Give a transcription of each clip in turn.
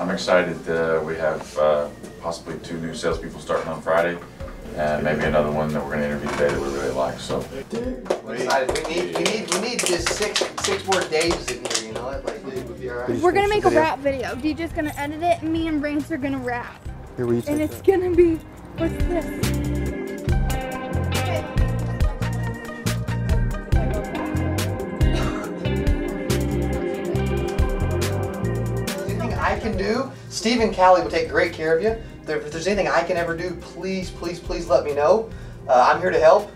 I'm excited that we have possibly 2 new salespeople starting on Friday, and maybe another one that we're going to interview today that we really like. So we're excited. We need this six more days in here. You know, like we're gonna make a rap video. DJ's gonna edit it, and me and Brains are gonna rap. Here we and it's gonna be what's this? I can do. Steve and Callie will take great care of you. If there's anything I can ever do, please, please, please let me know. I'm here to help.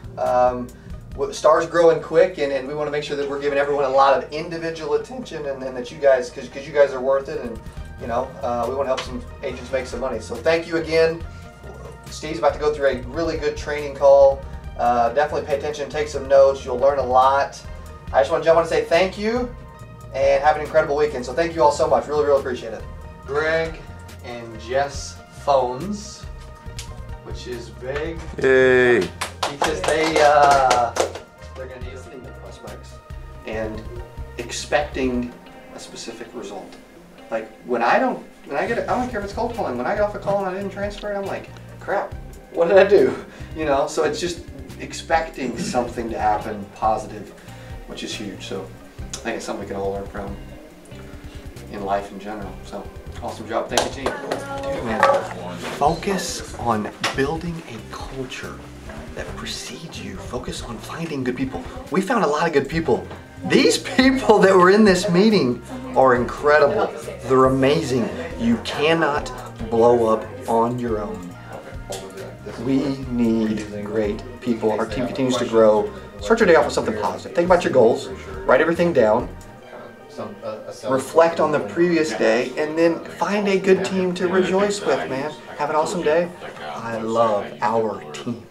Stars growing quick, and we want to make sure that we're giving everyone a lot of individual attention, and that you guys, because you guys are worth it, and you know we want to help some agents make some money. So thank you again. Steve's about to go through a really good training call. Definitely pay attention, take some notes. You'll learn a lot. I just want to jump on and say thank you. And have an incredible weekend. So thank you all so much. Really, really appreciate it. Greg and Jess phones, which is big. Yay! Because they're gonna be listening to prospects and expecting a specific result. Like I don't care if it's cold calling. When I get off a call and I didn't transfer it, I'm like, crap, what did I do? You know. So it's just expecting something to happen positive, which is huge. So. I think it's something we can all learn from in life in general. So, awesome job. Thank you, team. Focus on building a culture that precedes you. Focus on finding good people. We found a lot of good people. These people that were in this meeting are incredible. They're amazing. You cannot blow up on your own. We need great people. Our team continues to grow. Start your day off with something positive. Think about your goals. Write everything down, reflect on the previous day, and then find a good team to rejoice with, man. Have an awesome day. I love our team.